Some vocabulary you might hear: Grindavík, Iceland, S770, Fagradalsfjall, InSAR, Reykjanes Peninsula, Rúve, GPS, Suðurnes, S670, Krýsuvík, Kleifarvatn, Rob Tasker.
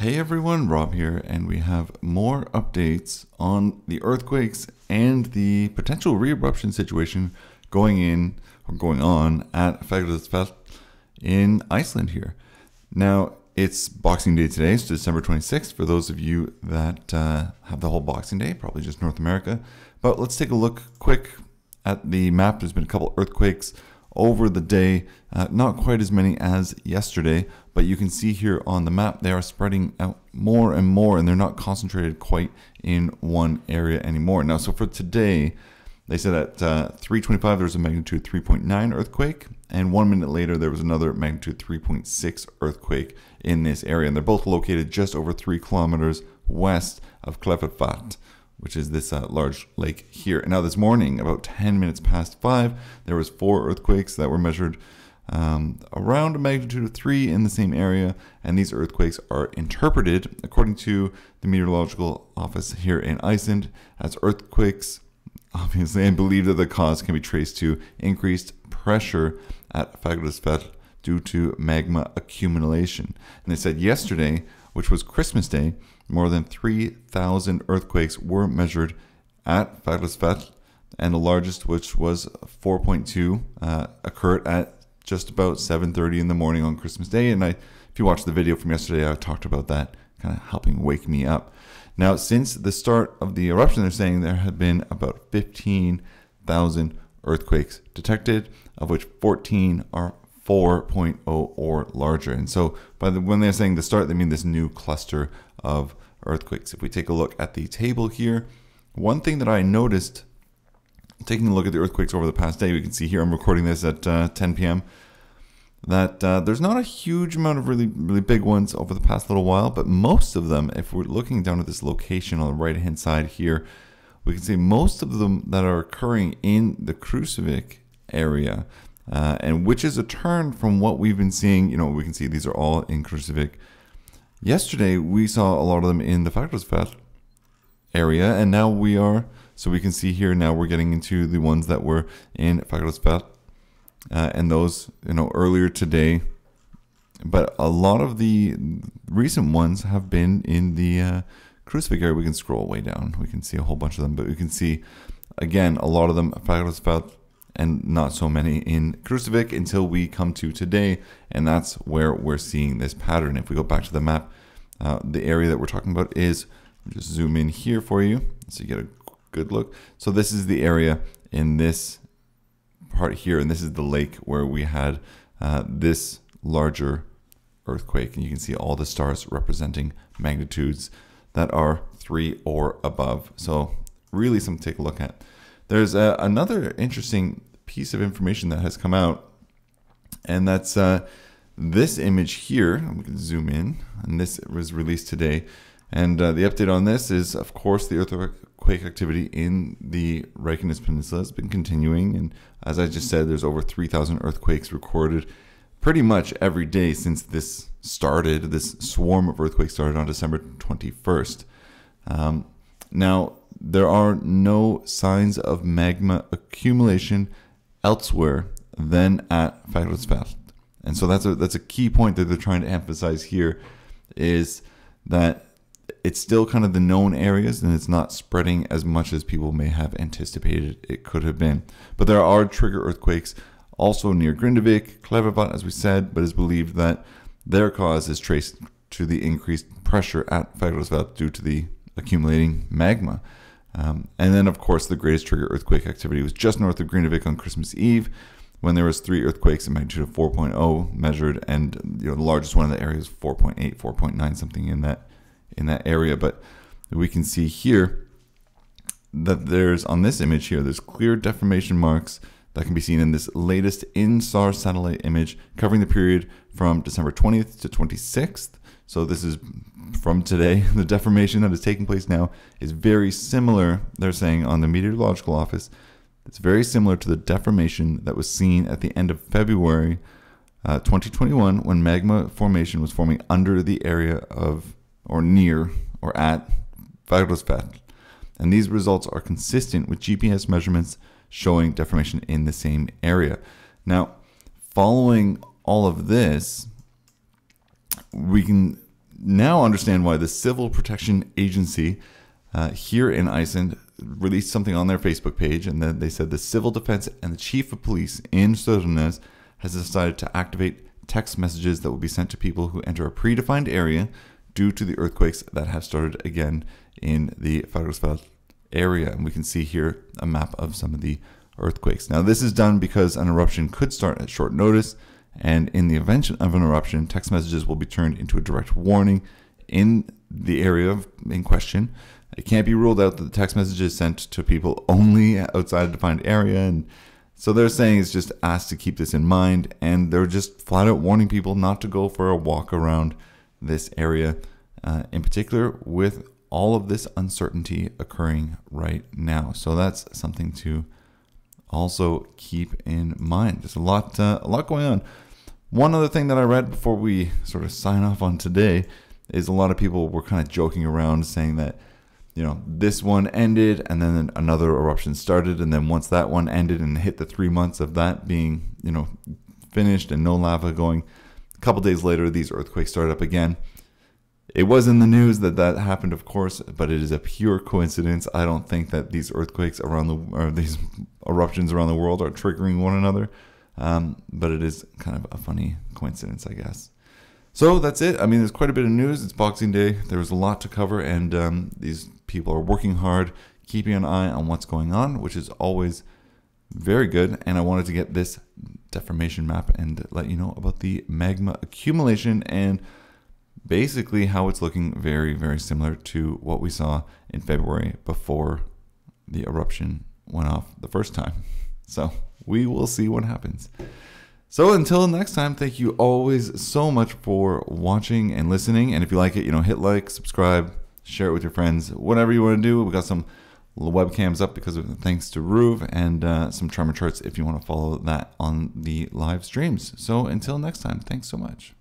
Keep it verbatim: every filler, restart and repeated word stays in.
Hey everyone, Rob here, and we have more updates on the earthquakes and the potential re-eruption situation going in or going on at Fagradalsfjall in Iceland here. Now, it's Boxing Day today, so December twenty-sixth, for those of you that uh, have the whole Boxing Day, probably just North America. But let's take a look quick at the map. There's been a couple earthquakes over the day, uh, not quite as many as yesterday, but you can see here on the map they are spreading out more and more, and they're not concentrated quite in one area anymore. Now, so for today, they said at uh, three twenty-five there was a magnitude three point nine earthquake, and one minute later there was another magnitude three point six earthquake in this area, and they're both located just over three kilometers west of Kleifarvatn, which is this uh, large lake here. And now this morning, about ten minutes past five, there was four earthquakes that were measured um, around a magnitude of three in the same area. And these earthquakes are interpreted, according to the Meteorological Office here in Iceland, as earthquakes, obviously, and believe that the cause can be traced to increased pressure at Fagradalsfjall due to magma accumulation. And they said yesterday, which was Christmas Day, more than three thousand earthquakes were measured at Fagradalsfjall, and the largest, which was four point two, uh, occurred at just about seven thirty in the morning on Christmas Day. And I, if you watched the video from yesterday, I talked about that kind of helping wake me up. Now, since the start of the eruption, they're saying there have been about fifteen thousand earthquakes detected, of which fourteen are four point oh or larger. And so by the, when they're saying the start, they mean this new cluster of earthquakes. If we take a look at the table here, one thing that I noticed taking a look at the earthquakes over the past day, we can see here, I'm recording this at uh, ten p m, that uh, there's not a huge amount of really, really big ones over the past little while, but most of them, if we're looking down at this location on the right-hand side here, we can see most of them that are occurring in the Krýsuvík area, uh, and which is a turn from what we've been seeing. You know, we can see these are all in Krýsuvík. Yesterday, we saw a lot of them in the Fagradalsfjall area, and now we are, so we can see here now we're getting into the ones that were in Fagradalsfjall, uh, and those, you know, earlier today. But a lot of the recent ones have been in the uh, Krýsuvík area. We can scroll way down. We can see a whole bunch of them, but we can see, again, a lot of them Fagradalsfjall, and not so many in Krýsuvík until we come to today, and that's where we're seeing this pattern. If we go back to the map, uh, the area that we're talking about is, I'll just zoom in here for you so you get a good look. So this is the area in this part here, and this is the lake where we had uh, this larger earthquake, and you can see all the stars representing magnitudes that are three or above. So really something to take a look at. There's a, another interesting piece of information that has come out, and that's uh, this image here. I'm going to zoom in, and this was released today. And uh, the update on this is, of course, the earthquake activity in the Reykjanes Peninsula has been continuing. And as I just said, there's over three thousand earthquakes recorded pretty much every day since this started. This swarm of earthquakes started on December twenty-first. Um, now, there are no signs of magma accumulation elsewhere than at Fagradalsfjall, and so that's a that's a key point that they're trying to emphasize here, is that it's still kind of the known areas, and it's not spreading as much as people may have anticipated it could have been. But there are trigger earthquakes also near Grindavík, Kleifarvatn, as we said, but it's believed that their cause is traced to the increased pressure at Fagradalsfjall due to the accumulating magma. Um, and then, of course, the greatest trigger earthquake activity was just north of Grindavík on Christmas Eve, when there was three earthquakes a magnitude of four point oh measured, and you know the largest one in the area is four point eight, four point nine, something in that in that area. But we can see here that there's, on this image here, there's clear deformation marks that can be seen in this latest InSAR satellite image covering the period from December twentieth to twenty-sixth. So this is from today. The deformation that is taking place now is very similar, they're saying on the Meteorological Office, it's very similar to the deformation that was seen at the end of February uh, twenty twenty-one, when magma formation was forming under the area of, or near, or at Fagradalsfjall. And these results are consistent with G P S measurements showing deformation in the same area. Now, following all of this, we can now understand why the Civil Protection Agency uh, here in Iceland released something on their Facebook page, and then they said the Civil Defense and the Chief of Police in Suðurnes has decided to activate text messages that will be sent to people who enter a predefined area due to the earthquakes that have started again in the Fagradalsfjall area. And we can see here a map of some of the earthquakes. Now this is done because an eruption could start at short notice, and in the event of an eruption, text messages will be turned into a direct warning in the area in question. It can't be ruled out that the text message is sent to people only outside a defined area, and so they're saying it's just asked to keep this in mind, and they're just flat out warning people not to go for a walk around this area, uh, in particular with all of this uncertainty occurring right now. So that's something to also keep in mind. There's a lot, uh, a lot going on. One other thing that I read before we sort of sign off on today is a lot of people were kind of joking around saying that, you know, this one ended and then another eruption started, and then once that one ended and hit the three months of that being, you know, finished and no lava going, a couple days later these earthquakes started up again. It was in the news that that happened, of course, but it is a pure coincidence. I don't think that these earthquakes around the, or these eruptions around the world are triggering one another, um, but it is kind of a funny coincidence, I guess. So that's it. I mean, there's quite a bit of news. It's Boxing Day. There was a lot to cover, and um, these people are working hard, keeping an eye on what's going on, which is always very good. And I wanted to get this deformation map and let you know about the magma accumulation and basically how it's looking very, very similar to what we saw in February before the eruption went off the first time. So we will see what happens. So until next time, thank you always so much for watching and listening. And if you like it, you know, hit like, subscribe, share it with your friends, whatever you want to do. We've got some little webcams up because of thanks to Rúve, and uh, some tremor charts if you want to follow that on the live streams. So until next time, thanks so much.